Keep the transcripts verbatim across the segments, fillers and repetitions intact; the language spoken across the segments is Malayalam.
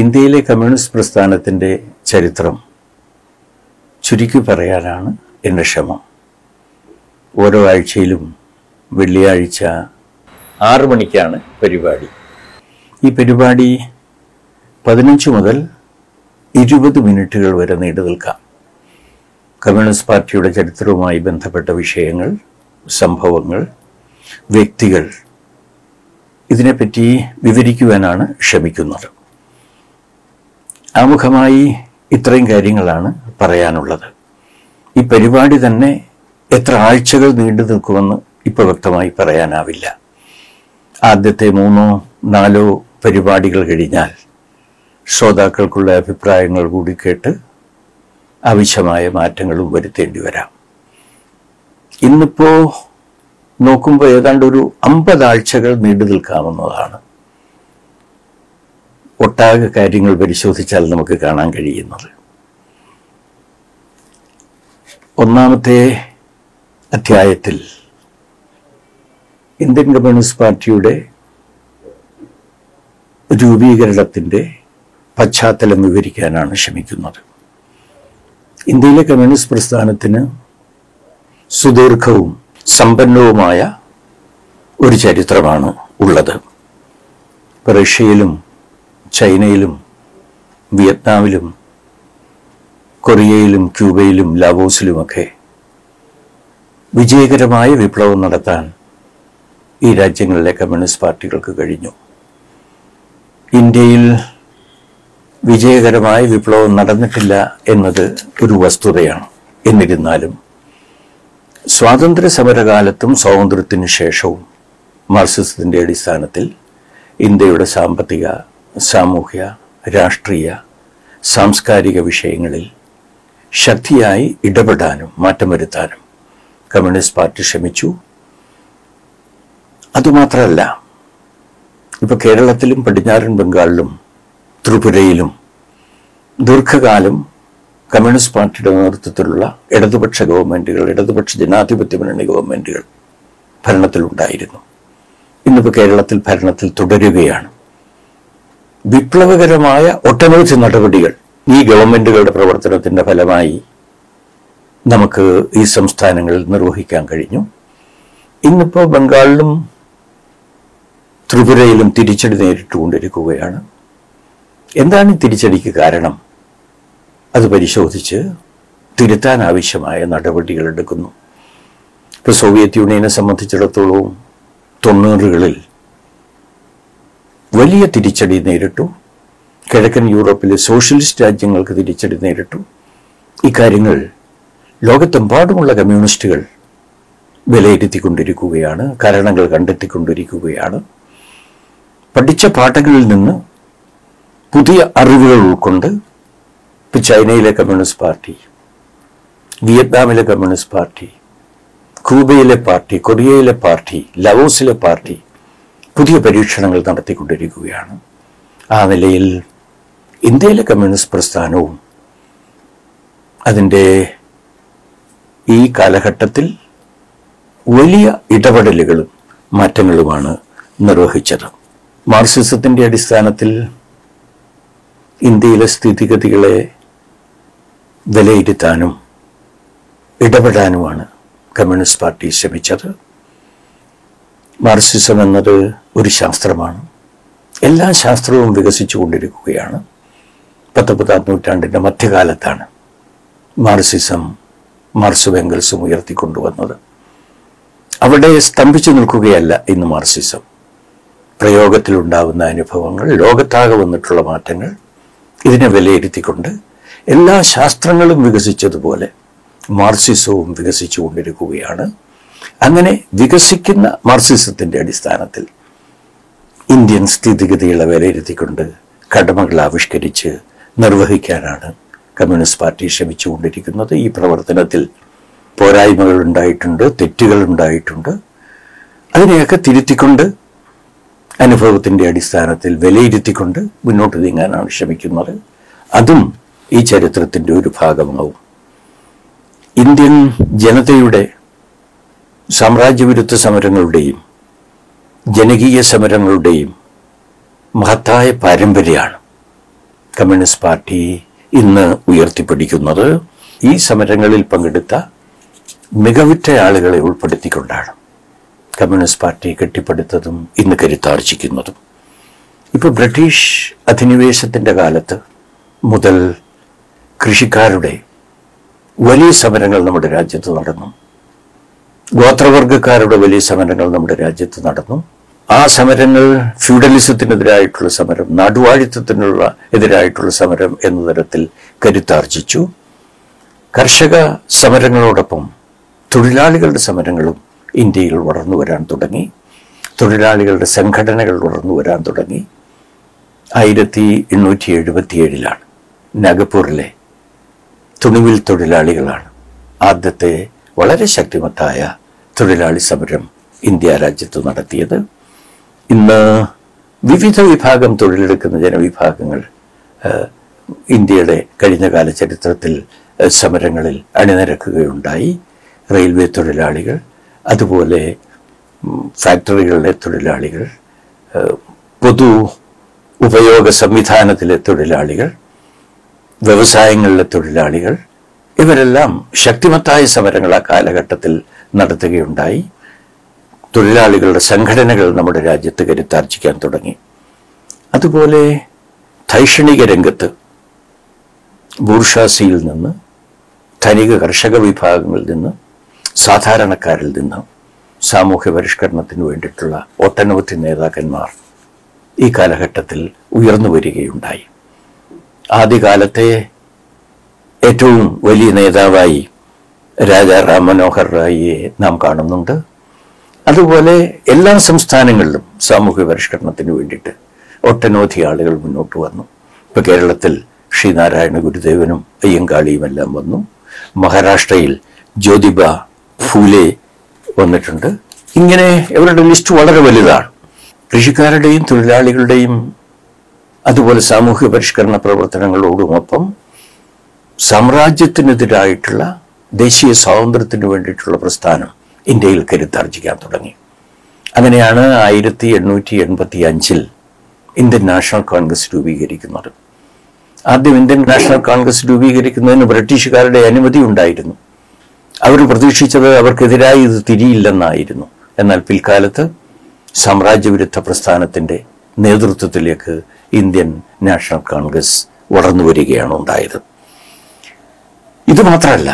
ഇന്ത്യയിലെ കമ്മ്യൂണിസ്റ്റ് പ്രസ്ഥാനത്തിൻ്റെ ചരിത്രം ചുരുക്കി പറയാനാണ് എൻ്റെ ശ്രമം. ഓരോ ആഴ്ചയിലും വെള്ളിയാഴ്ച ആറ് മണിക്കാണ് പരിപാടി. ഈ പരിപാടി പതിനഞ്ച് മുതൽ ഇരുപത് മിനിറ്റുകൾ വരെ നീണ്ടു നിൽക്കാം. കമ്മ്യൂണിസ്റ്റ് പാർട്ടിയുടെ ചരിത്രവുമായി ബന്ധപ്പെട്ട വിഷയങ്ങൾ, സംഭവങ്ങൾ, വ്യക്തികൾ, ഇതിനെപ്പറ്റി വിവരിക്കുവാനാണ് ശ്രമിക്കുന്നത്. ആമുഖമായി ഇത്രയും കാര്യങ്ങളാണ് പറയാനുള്ളത്. ഈ പരിപാടി തന്നെ എത്ര ആഴ്ചകൾ നീണ്ടു നിൽക്കുമെന്ന് ഇപ്പോൾ വ്യക്തമായി പറയാനാവില്ല. ആദ്യത്തെ മൂന്നോ നാലോ പരിപാടികൾ കഴിഞ്ഞാൽ ശ്രോതാക്കൾക്കുള്ള അഭിപ്രായങ്ങൾ കൂടി കേട്ട് ആവശ്യമായ മാറ്റങ്ങളും വരുത്തേണ്ടി വരാം. ഇന്നിപ്പോൾ നോക്കുമ്പോൾ ഏതാണ്ട് ഒരു അമ്പതാഴ്ചകൾ നീണ്ടു നിൽക്കാവുന്നതാണ് ഒട്ടാകെ കാര്യങ്ങൾ പരിശോധിച്ചാൽ നമുക്ക് കാണാൻ കഴിയുന്നത്. ഒന്നാമത്തെ അധ്യായത്തിൽ ഇന്ത്യൻ കമ്മ്യൂണിസ്റ്റ് പാർട്ടിയുടെ രൂപീകരണത്തിൻ്റെ പശ്ചാത്തലം വിവരിക്കാനാണ് ശ്രമിക്കുന്നത്. ഇന്ത്യയിലെ കമ്മ്യൂണിസ്റ്റ് പ്രസ്ഥാനത്തിന് സുദീർഘവും സമ്പന്നവുമായ ഒരു ചരിത്രമാണ് ഉള്ളത്. റഷ്യയിലും ചൈനയിലും വിയറ്റ്നാമിലും കൊറിയയിലും ക്യൂബയിലും ലാവോസിലുമൊക്കെ വിജയകരമായ വിപ്ലവം നടത്താൻ ഈ രാജ്യങ്ങളിലെ കമ്മ്യൂണിസ്റ്റ് പാർട്ടികൾക്ക് കഴിഞ്ഞു. ഇന്ത്യയിൽ വിജയകരമായ വിപ്ലവം നടന്നിട്ടില്ല എന്നത് ഒരു വസ്തുതയാണ്. എന്നിരുന്നാലും സ്വാതന്ത്ര്യ സമരകാലത്തും സ്വാതന്ത്ര്യത്തിനു ശേഷവും മാർക്സിസത്തിൻ്റെ അടിസ്ഥാനത്തിൽ ഇന്ത്യയുടെ സാമ്പത്തിക, സാമൂഹ്യ, രാഷ്ട്രീയ, സാംസ്കാരിക വിഷയങ്ങളിൽ ശക്തിയായി ഇടപെടാനും മാറ്റം വരുത്താനും കമ്മ്യൂണിസ്റ്റ് പാർട്ടി ശ്രമിച്ചു. അതുമാത്രമല്ല, ഇപ്പോൾ കേരളത്തിലും പടിഞ്ഞാറൻ ബംഗാളിലും ത്രിപുരയിലും ദീർഘകാലം കമ്മ്യൂണിസ്റ്റ് പാർട്ടിയുടെ നേതൃത്വത്തിലുള്ള ഇടതുപക്ഷ ഗവൺമെൻറ്റുകൾ, ഇടതുപക്ഷ ജനാധിപത്യ മുന്നണി ഗവൺമെൻറ്റുകൾ ഭരണത്തിലുണ്ടായിരുന്നു. ഇന്നിപ്പോൾ കേരളത്തിൽ ഭരണത്തിൽ തുടരുകയാണ്. വിപ്ലവകരമായ ഒട്ടനവധി നടപടികൾ ഈ ഗവൺമെൻറ്റുകളുടെ പ്രവർത്തനത്തിൻ്റെ ഫലമായി നമുക്ക് ഈ സംസ്ഥാനങ്ങളിൽ നിർവഹിക്കാൻ കഴിഞ്ഞു. ഇന്നിപ്പോൾ ബംഗാളിലും ത്രിപുരയിലും തിരിച്ചടി നേരിട്ടുകൊണ്ടിരിക്കുകയാണ്. എന്താണ് ഈ തിരിച്ചടിക്ക് കാരണം? അത് പരിശോധിച്ച് തിരുത്താൻ ആവശ്യമായ നടപടികൾ എടുക്കുന്നു. ഇപ്പോൾ സോവിയറ്റ് യൂണിയനെ സംബന്ധിച്ചിടത്തോളം തൊണ്ണൂറുകളിൽ വലിയ തിരിച്ചടി നേരിട്ടു. കിഴക്കൻ യൂറോപ്പിലെ സോഷ്യലിസ്റ്റ് രാജ്യങ്ങൾക്ക് തിരിച്ചടി നേരിട്ടു. ഇക്കാര്യങ്ങൾ ലോകത്തെമ്പാടുമുള്ള കമ്മ്യൂണിസ്റ്റുകൾ വിലയിരുത്തിക്കൊണ്ടിരിക്കുകയാണ്, കാരണങ്ങൾ കണ്ടെത്തിക്കൊണ്ടിരിക്കുകയാണ്. പഠിച്ച പാഠങ്ങളിൽ നിന്ന് പുതിയ അറിവുകൾ ഉൾക്കൊണ്ട് ചൈനയിലെ കമ്മ്യൂണിസ്റ്റ് പാർട്ടി, വിയറ്റ്നാമിലെ കമ്മ്യൂണിസ്റ്റ് പാർട്ടി, ക്യൂബയിലെ പാർട്ടി, കൊറിയയിലെ പാർട്ടി, ലാവോസിലെ പാർട്ടി പുതിയ പരീക്ഷണങ്ങൾ നടത്തിക്കൊണ്ടിരിക്കുകയാണ്. ആ നിലയിൽ ഇന്ത്യയിലെ കമ്മ്യൂണിസ്റ്റ് പ്രസ്ഥാനവും അതിൻ്റെ ഈ കാലഘട്ടത്തിൽ വലിയ ഇടപെടലുകളും മാറ്റങ്ങളുമാണ് നിർവഹിച്ചത്. മാർക്സിസത്തിൻ്റെ അടിസ്ഥാനത്തിൽ ഇന്ത്യയിലെ സ്ഥിതിഗതികളെ വിലയിരുത്താനും ഇടപെടാനുമാണ് കമ്മ്യൂണിസ്റ്റ് പാർട്ടി ശ്രമിച്ചത്. മാർക്സിസം എന്നത് ഒരു ശാസ്ത്രമാണ്. എല്ലാ ശാസ്ത്രവും വികസിച്ചു കൊണ്ടിരിക്കുകയാണ്. പത്തൊമ്പതാം നൂറ്റാണ്ടിൻ്റെ മധ്യകാലത്താണ് മാർക്സിസം മാർക്സ് വെംഗൽസും ഉയർത്തിക്കൊണ്ടുവന്നത്. അവിടെ സ്തംഭിച്ചു നിൽക്കുകയല്ല ഇന്ന് മാർക്സിസം. പ്രയോഗത്തിലുണ്ടാകുന്ന അനുഭവങ്ങൾ, ലോകത്താകെ വന്നിട്ടുള്ള മാറ്റങ്ങൾ, ഇതിനെ വിലയിരുത്തിക്കൊണ്ട് എല്ലാ ശാസ്ത്രങ്ങളും വികസിച്ചതുപോലെ മാർക്സിസവും വികസിച്ചു കൊണ്ടിരിക്കുകയാണ്. അങ്ങനെ വികസിക്കുന്ന മാർക്സിസത്തിൻ്റെ അടിസ്ഥാനത്തിൽ ഇന്ത്യൻ സ്ഥിതിഗതികളെ വിലയിരുത്തിക്കൊണ്ട് കടമകൾ ആവിഷ്കരിച്ച് നിർവഹിക്കാനാണ് കമ്മ്യൂണിസ്റ്റ് പാർട്ടി ശ്രമിച്ചു കൊണ്ടിരിക്കുന്നത്. ഈ പ്രവർത്തനത്തിൽ പോരായ്മകൾ ഉണ്ടായിട്ടുണ്ട്, തെറ്റുകൾ ഉണ്ടായിട്ടുണ്ട്. അതിനെയൊക്കെ തിരുത്തിക്കൊണ്ട് അനുഭവത്തിൻ്റെ അടിസ്ഥാനത്തിൽ വിലയിരുത്തിക്കൊണ്ട് മുന്നോട്ട് നീങ്ങാനാണ് ശ്രമിക്കുന്നത്. അതും ഈ ചരിത്രത്തിൻ്റെ ഒരു ഭാഗമാവും. ഇന്ത്യൻ ജനതയുടെ സാമ്രാജ്യവിരുദ്ധ സമരങ്ങളുടെയും ജനകീയ സമരങ്ങളുടെയും മഹത്തായ പാരമ്പര്യമാണ് കമ്മ്യൂണിസ്റ്റ് പാർട്ടി ഇന്ന് ഉയർത്തിപ്പിടിക്കുന്നത് ഈ സമരങ്ങളിൽ പങ്കെടുത്ത മികവുറ്റ ആളുകളെ ഉൾപ്പെടുത്തിക്കൊണ്ടാണ്. കമ്മ്യൂണിസ്റ്റ് പാർട്ടി കെട്ടിപ്പടുത്തതും ഇന്ന് കരുത്താർജിക്കുന്നതും. ഇപ്പോൾ ബ്രിട്ടീഷ് അധിനിവേശത്തിൻ്റെ കാലത്ത് മുതൽ കൃഷിക്കാരുടെ വലിയ സമരങ്ങൾ നമ്മുടെ രാജ്യത്ത് നടന്നു, ഗോത്രവർഗക്കാരുടെ വലിയ സമരങ്ങൾ നമ്മുടെ രാജ്യത്ത് നടന്നു. ആ സമരങ്ങൾ ഫ്യൂഡലിസത്തിനെതിരായിട്ടുള്ള സമരം, നാടുവാഴിത്തത്തിനുള്ള എതിരായിട്ടുള്ള സമരം എന്ന തരത്തിൽ കരുത്താർജിച്ചു. കർഷക സമരങ്ങളോടൊപ്പം തൊഴിലാളികളുടെ സമരങ്ങളും ഇന്ത്യയിൽ വളർന്നു വരാൻ തുടങ്ങി, തൊഴിലാളികളുടെ സംഘടനകൾ വളർന്നു വരാൻ തുടങ്ങി. ആയിരത്തി എണ്ണൂറ്റി എഴുപത്തി ഏഴിലാണ് നാഗ്പൂരിലെ തുണിവിൽ തൊഴിലാളികളാണ് ആദ്യത്തെ വളരെ ശക്തിമത്തായ തൊഴിലാളി സമരം ഇന്ത്യ രാജ്യത്ത് നടത്തിയത്. ഇന്ന് വിവിധ വിഭാഗം തൊഴിലെടുക്കുന്ന ജനവിഭാഗങ്ങൾ ഇന്ത്യയുടെ കഴിഞ്ഞകാല ചരിത്രത്തിൽ സമരങ്ങളിൽ അണിനിരക്കുകയുണ്ടായി. റെയിൽവേ തൊഴിലാളികൾ, അതുപോലെ ഫാക്ടറികളിലെ തൊഴിലാളികൾ, പൊതു ഉപയോഗ സംവിധാനത്തിലെ തൊഴിലാളികൾ, വ്യവസായങ്ങളിലെ തൊഴിലാളികൾ, ഇവരെല്ലാം ശക്തിമത്തായ സമരങ്ങൾ ആ കാലഘട്ടത്തിൽ നടത്തുകയുണ്ടായി. തൊഴിലാളികളുടെ സംഘടനകൾ നമ്മുടെ രാജ്യത്ത് കരുത്താർജിക്കാൻ തുടങ്ങി. അതുപോലെ ധൈഷണിക രംഗത്ത് ബൂർഷാസിയിൽ നിന്ന്, ധനിക കർഷക വിഭാഗങ്ങളിൽ നിന്ന്, സാധാരണക്കാരിൽ നിന്ന് സാമൂഹ്യ പരിഷ്കരണത്തിന് വേണ്ടിയിട്ടുള്ള ഒട്ടനവധി നേതാക്കന്മാർ ഈ കാലഘട്ടത്തിൽ ഉയർന്നു വരികയുണ്ടായി. ആദ്യകാലത്തെ ഏറ്റവും വലിയ നേതാവായി രാജാ റാം മനോഹർ റായിയെ നാം കാണുന്നുണ്ട്. അതുപോലെ എല്ലാ സംസ്ഥാനങ്ങളിലും സാമൂഹ്യ പരിഷ്കരണത്തിന് വേണ്ടിയിട്ട് ഒട്ടനവധി ആളുകൾ മുന്നോട്ട് വന്നു. ഇപ്പോൾ കേരളത്തിൽ ശ്രീ നാരായണ ഗുരുദേവനും അയ്യങ്കാളിയുമെല്ലാം വന്നു. മഹാരാഷ്ട്രയിൽ ജ്യോതിബ ഫൂലെ വന്നിട്ടുണ്ട്. ഇങ്ങനെ ഇവരുടെ ലിസ്റ്റ് വളരെ വലുതാണ്. കൃഷിക്കാരുടെയും തൊഴിലാളികളുടെയും അതുപോലെ സാമൂഹ്യ പരിഷ്കരണ പ്രവർത്തനങ്ങളോടുമൊപ്പം സാമ്രാജ്യത്തിനെതിരായിട്ടുള്ള ദേശീയ സ്വാതന്ത്ര്യത്തിന് വേണ്ടിയിട്ടുള്ള പ്രസ്ഥാനം ഇന്ത്യയിൽ കരുത്താർജിക്കാൻ തുടങ്ങി. അങ്ങനെയാണ് ആയിരത്തി എണ്ണൂറ്റി എൺപത്തി അഞ്ചിൽ ഇന്ത്യൻ നാഷണൽ കോൺഗ്രസ് രൂപീകരിക്കുന്നത്. ആദ്യം ഇന്ത്യൻ നാഷണൽ കോൺഗ്രസ് രൂപീകരിക്കുന്നതിന് ബ്രിട്ടീഷുകാരുടെ അനുമതി ഉണ്ടായിരുന്നു. അവർ പ്രതീക്ഷിച്ചത് അവർക്കെതിരായി ഇത് തിരിയില്ലെന്നായിരുന്നു. എന്നാൽ പിൽക്കാലത്ത് സാമ്രാജ്യവിരുദ്ധ പ്രസ്ഥാനത്തിൻ്റെ നേതൃത്വത്തിലേക്ക് ഇന്ത്യൻ നാഷണൽ കോൺഗ്രസ് വളർന്നു വരികയാണ് ഉണ്ടായത്. ഇത് മാത്രമല്ല,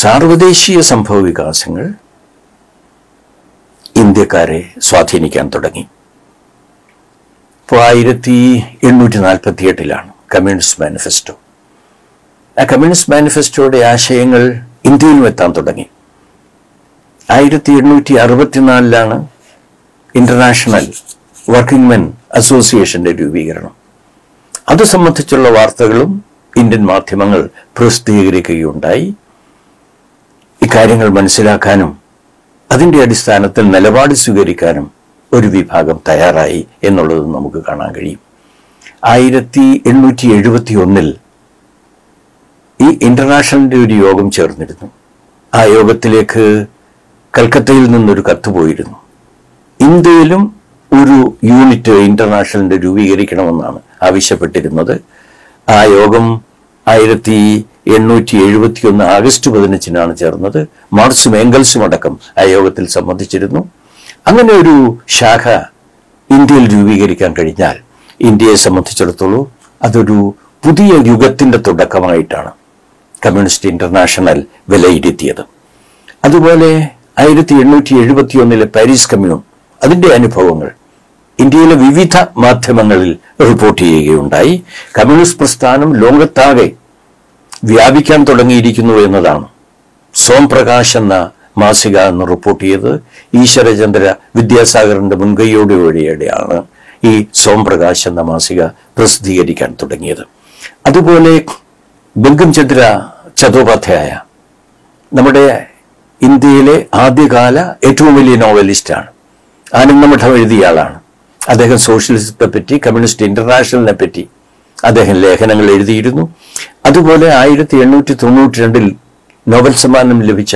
സാർവദേശീയ സംഭവ വികാസങ്ങൾ ഇന്ത്യക്കാരെ സ്വാധീനിക്കാൻ തുടങ്ങി. ഇപ്പോൾ ആയിരത്തി എണ്ണൂറ്റി നാൽപ്പത്തി എട്ടിലാണ് കമ്മ്യൂണിസ്റ്റ് മാനിഫെസ്റ്റോ. ആ കമ്മ്യൂണിസ്റ്റ് മാനിഫെസ്റ്റോയുടെ ആശയങ്ങൾ ഇന്ത്യയിലും എത്താൻ തുടങ്ങി. ആയിരത്തി എണ്ണൂറ്റി അറുപത്തിനാലിലാണ് ഇന്റർനാഷണൽ വർക്കിംഗ് മെൻ അസോസിയേഷൻ്റെ രൂപീകരണം. അത് സംബന്ധിച്ചുള്ള വാർത്തകളും ഇന്ത്യൻ മാധ്യമങ്ങൾ പ്രസിദ്ധീകരിക്കുകയുണ്ടായി. ഇക്കാര്യങ്ങൾ മനസ്സിലാക്കാനും അതിൻ്റെ അടിസ്ഥാനത്തിൽ നിലപാട് സ്വീകരിക്കാനും ഒരു വിഭാഗം തയ്യാറായി എന്നുള്ളത് നമുക്ക് കാണാൻ കഴിയും. ആയിരത്തി എണ്ണൂറ്റി എഴുപത്തി ഒന്നിൽ ഈ ഇന്റർനാഷണലിൻ്റെ ഒരു യോഗം ചേർന്നിരുന്നു. ആ യോഗത്തിലേക്ക് കൽക്കത്തയിൽ നിന്നൊരു കത്ത് പോയിരുന്നു. ഇന്ത്യയിലും ഒരു യൂണിറ്റ് ഇന്റർനാഷണലിൻ്റെ രൂപീകരിക്കണമെന്നാണ് ആവശ്യപ്പെട്ടിരുന്നത്. ആ യോഗം ആയിരത്തി എണ്ണൂറ്റി എഴുപത്തി ഒന്ന് ആഗസ്റ്റ് പതിനഞ്ചിനാണ് ചേർന്നത്. മാർക്സും എംഗൽസും അടക്കം ആ യോഗത്തിൽ സംബന്ധിച്ചിരുന്നു. അങ്ങനെ ഒരു ശാഖ ഇന്ത്യയിൽ രൂപീകരിക്കാൻ കഴിഞ്ഞാൽ ഇന്ത്യയെ സംബന്ധിച്ചിടത്തോളം അതൊരു പുതിയ യുഗത്തിൻ്റെ തുടക്കമായിട്ടാണ് കമ്മ്യൂണിസ്റ്റ് ഇന്റർനാഷണൽ വിലയിരുത്തിയത്. അതുപോലെ ആയിരത്തി എണ്ണൂറ്റി എഴുപത്തി ഒന്നിലെ പാരീസ് കമ്മ്യൂൺ അതിൻ്റെ അനുഭവങ്ങൾ ഇന്ത്യയിലെ വിവിധ മാധ്യമങ്ങളിൽ റിപ്പോർട്ട് ചെയ്യുകയുണ്ടായി. കമ്മ്യൂണിസ്റ്റ് പ്രസ്ഥാനം ലോകത്താകെ വ്യാപിക്കാൻ തുടങ്ങിയിരിക്കുന്നു എന്നതാണ് സോം പ്രകാശ് എന്ന മാസിക എന്ന് റിപ്പോർട്ട് ചെയ്തത്. ഈശ്വരചന്ദ്ര വിദ്യാസാഗറിൻ്റെ മുൻകൈയോട് വഴിയോടെയാണ് ഈ സോം പ്രകാശ് എന്ന മാസിക പ്രസിദ്ധീകരിക്കാൻ തുടങ്ങിയത്. അതുപോലെ ബങ്കിംചന്ദ്ര ചതോപാധ്യായ നമ്മുടെ ഇന്ത്യയിലെ ആദ്യകാല ഏറ്റവും വലിയ നോവലിസ്റ്റാണ്. ആനന്ദമഠം എഴുതിയ ആളാണ്. അദ്ദേഹം സോഷ്യലിസത്തെ പറ്റി, കമ്മ്യൂണിസ്റ്റ് ഇന്റർനാഷണലിനെ പറ്റി അദ്ദേഹം ലേഖനങ്ങൾ എഴുതിയിരുന്നു. അതുപോലെ ആയിരത്തി എണ്ണൂറ്റി തൊണ്ണൂറ്റി രണ്ടിൽ നോബൽ സമ്മാനം ലഭിച്ച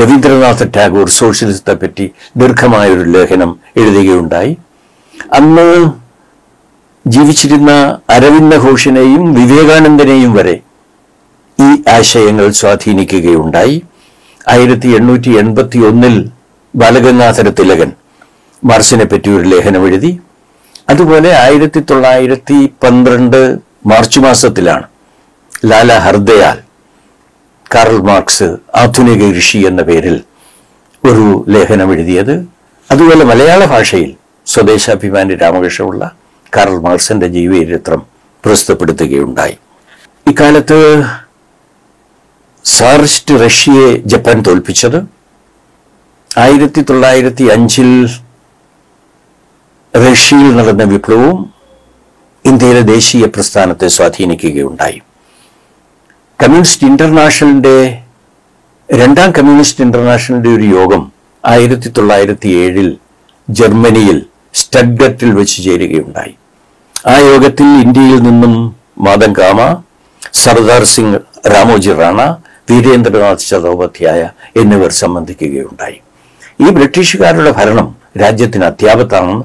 രവീന്ദ്രനാഥ് ടാഗോർ സോഷ്യലിസത്തെ പറ്റി ദീർഘമായൊരു ലേഖനം എഴുതുകയുണ്ടായി. അന്ന് ജീവിച്ചിരുന്ന അരവിന്ദ ഘോഷിനെയും വിവേകാനന്ദനെയും വരെ ഈ ആശയങ്ങൾ സ്വാധീനിക്കുകയുണ്ടായി. ആയിരത്തി എണ്ണൂറ്റി എൺപത്തി ഒന്നിൽ ബാലഗംഗാധര തിലകൻ മാർസിനെ പറ്റി ഒരു ലേഖനം എഴുതി. അതുപോലെ ആയിരത്തി തൊള്ളായിരത്തി പന്ത്രണ്ട് മാർച്ച് മാസത്തിലാണ് ലാല ഹർദയാൽ, കാർൾ മാർക്സ് ആധുനിക ഋഷി എന്ന പേരിൽ ഒരു ലേഖനം എഴുതിയത്. അതുപോലെ മലയാള ഭാഷയിൽ സ്വദേശാഭിമാനി രാമകൃഷ്ണപിള്ള കാർൾ മാർക്സിന്റെ ജീവചരിത്രം പ്രസിദ്ധപ്പെടുത്തുകയുണ്ടായി. ഇക്കാലത്ത് സാറിസ്റ്റ് റഷ്യയെ ജപ്പാൻ തോൽപ്പിച്ചത്, ആയിരത്തി തൊള്ളായിരത്തി അഞ്ചിൽ റഷ്യയിൽ നടന്ന വിപ്ലവവും ഇന്ത്യയിലെ ദേശീയ പ്രസ്ഥാനത്തെ സ്വാധീനിക്കുകയുണ്ടായി. കമ്മ്യൂണിസ്റ്റ് ഇന്റർനാഷണലിന്റെ രണ്ടാം കമ്മ്യൂണിസ്റ്റ് ഇന്റർനാഷണലിന്റെ ഒരു യോഗം ആയിരത്തി തൊള്ളായിരത്തി ഏഴിൽ ജർമ്മനിയിൽ സ്റ്റഡ്ഗട്ടിൽ വെച്ച് ചേരുകയുണ്ടായി. ആ യോഗത്തിൽ ഇന്ത്യയിൽ നിന്നും മാധവ് കാമ, സർദാർ സിംഗ്, രാമോജി റാണ, വീരേന്ദ്രനാഥ് ചതോപാധ്യായ എന്നിവർ സംബന്ധിക്കുകയുണ്ടായി. ഈ ബ്രിട്ടീഷുകാരുടെ ഭരണം രാജ്യത്തിന് അത്യാപത്താണെന്നും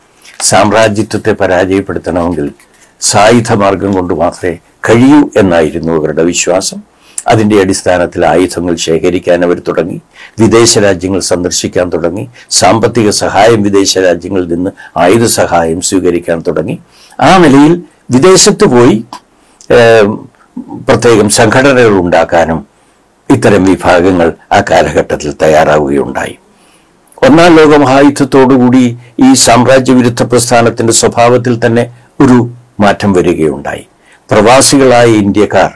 സാമ്രാജ്യത്വത്തെ പരാജയപ്പെടുത്തണമെങ്കിൽ സായുധ മാർഗം കൊണ്ട് മാത്രമേ കഴിയൂ എന്നായിരുന്നു അവരുടെ വിശ്വാസം. അതിൻ്റെ അടിസ്ഥാനത്തിൽ ആയുധങ്ങൾ ശേഖരിക്കാൻ അവർ തുടങ്ങി, വിദേശ രാജ്യങ്ങൾ സന്ദർശിക്കാൻ തുടങ്ങി, സാമ്പത്തിക സഹായം വിദേശ രാജ്യങ്ങളിൽ നിന്ന് ആയുധ സഹായം സ്വീകരിക്കാൻ തുടങ്ങി. ആ നിലയിൽ വിദേശത്ത് പോയി പ്രത്യേകം സംഘടനകൾ ഉണ്ടാക്കാനും ഇത്തരം വിഭാഗങ്ങൾ ആ കാലഘട്ടത്തിൽ തയ്യാറാവുകയുണ്ടായി. ഒന്നാം ലോക മഹായുദ്ധത്തോടുകൂടി ഈ സാമ്രാജ്യവിരുദ്ധ പ്രസ്ഥാനത്തിൻ്റെ സ്വഭാവത്തിൽ തന്നെ ഒരു മാറ്റം വരികയുണ്ടായി. പ്രവാസികളായ ഇന്ത്യക്കാർ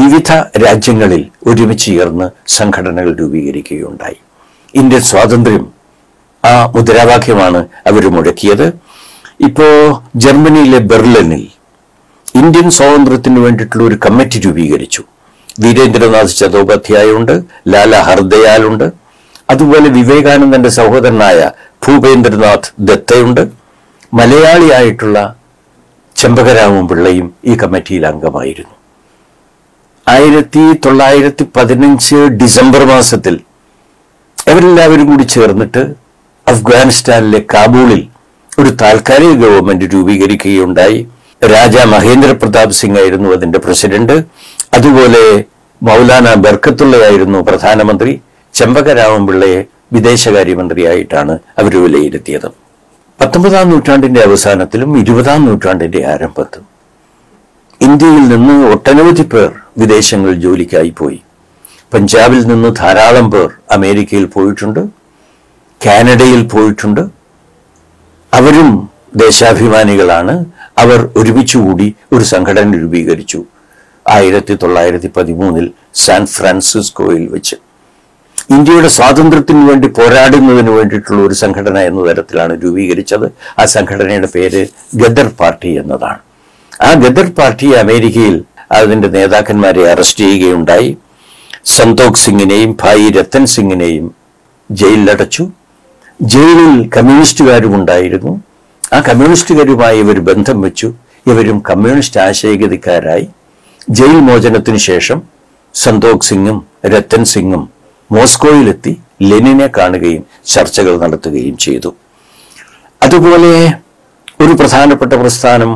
വിവിധ രാജ്യങ്ങളിൽ ഒരുമിച്ച് ചേർന്ന് സംഘടനകൾ രൂപീകരിക്കുകയുണ്ടായി. ഇന്ത്യൻ സ്വാതന്ത്ര്യം ആ മുദ്രാവാക്യമാണ് അവർ മുഴക്കിയത്. ഇപ്പോൾ ജർമ്മനിയിലെ ബെർലിനിൽ ഇന്ത്യൻ സ്വാതന്ത്ര്യത്തിന് വേണ്ടിയിട്ടുള്ള ഒരു കമ്മിറ്റി രൂപീകരിച്ചു. വീരേന്ദ്രനാഥ് ചതോപാധ്യായ ഉണ്ട്, ലാല ഹർദയാലുണ്ട്, അതുപോലെ വിവേകാനന്ദന്റെ സഹോദരനായ ഭൂപേന്ദ്രനാഥ് ദത്തയുണ്ട്. മലയാളിയായിട്ടുള്ള ചെമ്പകരാമൻ പിള്ളയും ഈ കമ്മിറ്റിയിൽ അംഗമായിരുന്നു. ആയിരത്തി തൊള്ളായിരത്തി പതിനഞ്ച് ഡിസംബർ മാസത്തിൽ അവരെല്ലാവരും കൂടി ചേർന്നിട്ട് അഫ്ഗാനിസ്ഥാനിലെ കാബൂളിൽ ഒരു താൽക്കാലിക ഗവൺമെന്റ് രൂപീകരിക്കുകയുണ്ടായി. രാജ മഹേന്ദ്ര പ്രതാപ് സിംഗ് ആയിരുന്നു അതിന്റെ പ്രസിഡന്റ്. അതുപോലെ മൗലാന ബർക്കത്തുള്ളയായിരുന്നു പ്രധാനമന്ത്രി. ചെമ്പകരാമൻ പിള്ളയെ വിദേശകാര്യമന്ത്രിയായിട്ടാണ് അവർ വിലയിരുത്തിയത്. പത്തൊമ്പതാം നൂറ്റാണ്ടിന്റെ അവസാനത്തിലും ഇരുപതാം നൂറ്റാണ്ടിന്റെ ആരംഭത്തും ഇന്ത്യയിൽ നിന്ന് ഒട്ടനവധി പേർ വിദേശങ്ങളിൽ ജോലിക്കായി പോയി. പഞ്ചാബിൽ നിന്ന് ധാരാളം പേർ അമേരിക്കയിൽ പോയിട്ടുണ്ട്, കാനഡയിൽ പോയിട്ടുണ്ട്. അവരും ദേശാഭിമാനികളാണ്. അവർ ഒരുമിച്ചുകൂടി ഒരു സംഘടന രൂപീകരിച്ചു ആയിരത്തി തൊള്ളായിരത്തി പതിമൂന്നിൽ സാൻ ഫ്രാൻസിസ്കോയിൽ വെച്ച്. ഇന്ത്യയുടെ സ്വാതന്ത്ര്യത്തിന് വേണ്ടി പോരാടുന്നതിന് വേണ്ടിയിട്ടുള്ള ഒരു സംഘടന എന്ന തരത്തിലാണ് രൂപീകരിച്ചത്. ആ സംഘടനയുടെ പേര് ഗദർ പാർട്ടി എന്നതാണ്. ആ ഗദർ പാർട്ടി അമേരിക്കയിൽ അതിൻ്റെ നേതാക്കന്മാരെ അറസ്റ്റ് ചെയ്യുകയുണ്ടായി. സന്തോഖ് സിംഗിനെയും ഭായി രത്തൻ സിംഗിനെയും ജയിലിലടച്ചു. ജയിലിൽ കമ്മ്യൂണിസ്റ്റുകാരും ഉണ്ടായിരുന്നു. ആ കമ്മ്യൂണിസ്റ്റുകാരുമായി ഇവർ ബന്ധം വെച്ചു. ഇവരും കമ്മ്യൂണിസ്റ്റ് ആശയഗതിക്കാരായി. ജയിൽ മോചനത്തിന് ശേഷം സന്തോഖ് സിംഗും രത്തൻ സിംഗും മോസ്കോയിലെത്തി ലെനിനെ കാണുകയും ചർച്ചകൾ നടത്തുകയും ചെയ്തു. അതുപോലെ ഒരു പ്രധാനപ്പെട്ട പ്രസ്ഥാനം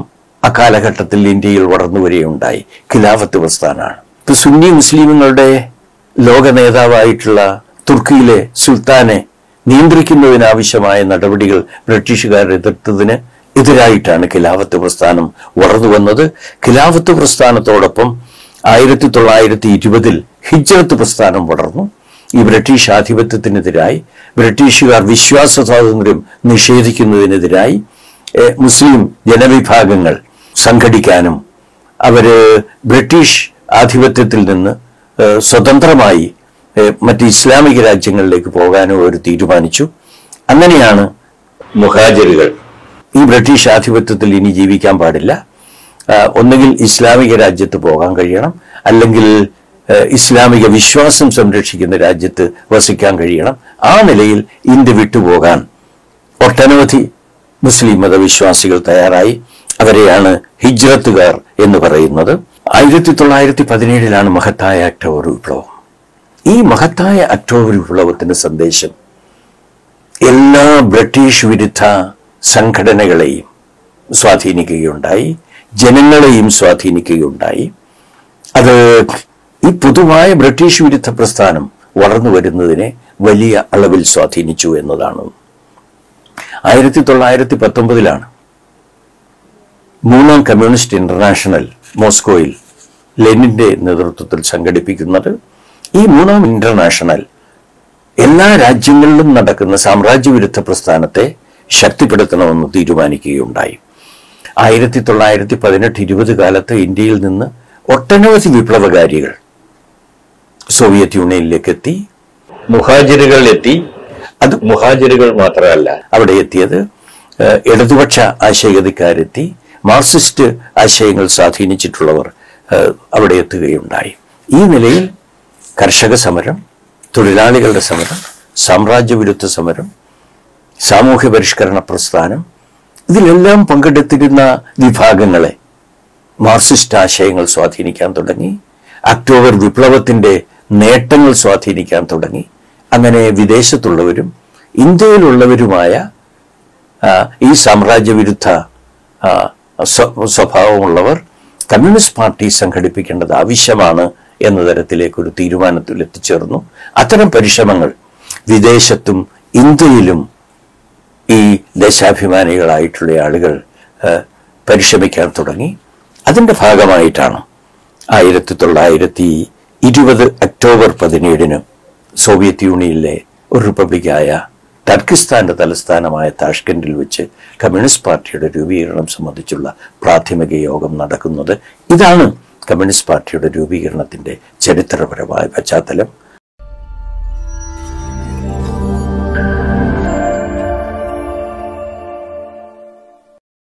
അക്കാലഘട്ടത്തിൽ ഇന്ത്യയിൽ വളർന്നു വരികയുണ്ടായി, ഖിലാഫത്ത് പ്രസ്ഥാനമാണ്. ഇപ്പോൾ സുന്നി മുസ്ലിമുകളുടെ ലോക നേതാവായിട്ടുള്ള തുർക്കിയിലെ സുൽത്താനെ നിയന്ത്രിക്കുന്നതിനാവശ്യമായ നടപടികൾ ബ്രിട്ടീഷുകാർ എതിർത്തതിന് എതിരായിട്ടാണ് ഖിലാഫത്ത് പ്രസ്ഥാനം വളർന്നു വന്നത്. ഖിലാഫത്ത് പ്രസ്ഥാനത്തോടൊപ്പം ആയിരത്തി തൊള്ളായിരത്തി ഇരുപതിൽ ഹിജ്റത്ത് പ്രസ്ഥാനം വളർന്നു. ഈ ബ്രിട്ടീഷ് ആധിപത്യത്തിനെതിരായി, ബ്രിട്ടീഷുകാർ വിശ്വാസ സ്വാതന്ത്ര്യം നിഷേധിക്കുന്നതിനെതിരായി മുസ്ലിം ജനവിഭാഗങ്ങൾ സംഘടിക്കാനും അവര് ബ്രിട്ടീഷ് ആധിപത്യത്തിൽ നിന്ന് സ്വതന്ത്രമായി മറ്റ് ഇസ്ലാമിക രാജ്യങ്ങളിലേക്ക് പോകാനും അവർ തീരുമാനിച്ചു. അങ്ങനെയാണ് മുഹാജിറുകൾ ഈ ബ്രിട്ടീഷ് ആധിപത്യത്തിൽ ഇനി ജീവിക്കാൻ പാടില്ല, ഒന്നുകിൽ ഇസ്ലാമിക രാജ്യത്ത് പോകാൻ കഴിയണം, അല്ലെങ്കിൽ ഇസ്ലാമിക വിശ്വാസം സംരക്ഷിക്കുന്ന രാജ്യത്ത് വസിക്കാൻ കഴിയണം. ആ നിലയിൽ ഇന്ത്യ വിട്ടുപോകാൻ ഒട്ടനവധി മുസ്ലിം മതവിശ്വാസികൾ തയ്യാറായി. അവരെയാണ് ഹിജ്രത്തുകാർ എന്ന് പറയുന്നത്. ആയിരത്തി തൊള്ളായിരത്തി പതിനേഴിലാണ് മഹത്തായ ഒക്ടോബർ വിപ്ലവം. ഈ മഹത്തായ ഒക്ടോബർ വിപ്ലവത്തിന്റെ സന്ദേശം എല്ലാ ബ്രിട്ടീഷ് വിരുദ്ധ സംഘടനകളെയും സ്വാധീനിക്കുകയുണ്ടായി, ജനങ്ങളെയും സ്വാധീനിക്കുകയുണ്ടായി. അത് ഈ പൊതുവായ ബ്രിട്ടീഷ് വിരുദ്ധ പ്രസ്ഥാനം വളർന്നു വരുന്നതിനെ വലിയ അളവിൽ സ്വാധീനിച്ചു എന്നതാണ്. ആയിരത്തി തൊള്ളായിരത്തി പത്തൊമ്പതിലാണ് മൂന്നാം കമ്മ്യൂണിസ്റ്റ് ഇന്റർനാഷണൽ മോസ്കോയിൽ ലെനിൻ്റെ നേതൃത്വത്തിൽ സംഘടിപ്പിക്കുന്നത്. ഈ മൂന്നാം ഇന്റർനാഷണൽ എല്ലാ രാജ്യങ്ങളിലും നടക്കുന്ന സാമ്രാജ്യവിരുദ്ധ പ്രസ്ഥാനത്തെ ശക്തിപ്പെടുത്തണമെന്ന് തീരുമാനിക്കുകയുണ്ടായി. ആയിരത്തി തൊള്ളായിരത്തി പതിനെട്ട് ഇരുപത് കാലത്ത് ഇന്ത്യയിൽ നിന്ന് ഒട്ടനവധി വിപ്ലവകാരികൾ സോവിയറ്റ് യൂണിയനിലേക്ക് എത്തി, മുഹാജിറുകൾ എത്തി. അത് മുഹാജിറുകൾ മാത്രമല്ല അവിടെ എത്തിയത്, ഇടതുപക്ഷ ആശയഗതിക്കാരെത്തി, മാർക്സിസ്റ്റ് ആശയങ്ങൾ സ്വാധീനിച്ചിട്ടുള്ളവർ അവിടെ എത്തുകയുണ്ടായി. ഈ നിലയിൽ കർഷക സമരം, തൊഴിലാളികളുടെ സമരം, സാമ്രാജ്യവിരുദ്ധ സമരം, സാമൂഹ്യ പരിഷ്കരണ പ്രസ്ഥാനം, ഇതിലെല്ലാം പങ്കെടുത്തിരുന്ന വിഭാഗങ്ങളെ മാർക്സിസ്റ്റ് ആശയങ്ങൾ സ്വാധീനിക്കാൻ തുടങ്ങി. ഒക്ടോബർ വിപ്ലവത്തിൻ്റെ നേട്ടങ്ങൾ സ്വാധീനിക്കാൻ തുടങ്ങി. അങ്ങനെ വിദേശത്തുള്ളവരും ഇന്ത്യയിലുള്ളവരുമായ ഈ സാമ്രാജ്യവിരുദ്ധ സ്വഭാവമുള്ളവർ കമ്മ്യൂണിസ്റ്റ് പാർട്ടി സംഘടിപ്പിക്കേണ്ടത് ആവശ്യമാണ് എന്ന തരത്തിലേക്കൊരു തീരുമാനത്തിൽ എത്തിച്ചേർന്നു. അത്തരം പരിശ്രമങ്ങൾ വിദേശത്തും ഇന്ത്യയിലും ഈ ദേശാഭിമാനികളായിട്ടുള്ള ആളുകൾ പരിശ്രമിക്കാൻ തുടങ്ങി. അതിൻ്റെ ഭാഗമായിട്ടാണ് ആയിരത്തി തൊള്ളായിരത്തി ഇരുപത് ഒക്ടോബർ പതിനേഴിന് സോവിയറ്റ് യൂണിയനിലെ ഒരു റിപ്പബ്ലിക്കായ ടർക്കിസ്ഥാൻ്റെ തലസ്ഥാനമായ താഷ്കൻഡിൽ വെച്ച് കമ്മ്യൂണിസ്റ്റ് പാർട്ടിയുടെ രൂപീകരണം സംബന്ധിച്ചുള്ള പ്രാഥമിക യോഗം നടക്കുന്നത്. ഇതാണ് കമ്മ്യൂണിസ്റ്റ് പാർട്ടിയുടെ രൂപീകരണത്തിൻ്റെ ചരിത്രപരമായ പശ്ചാത്തലം.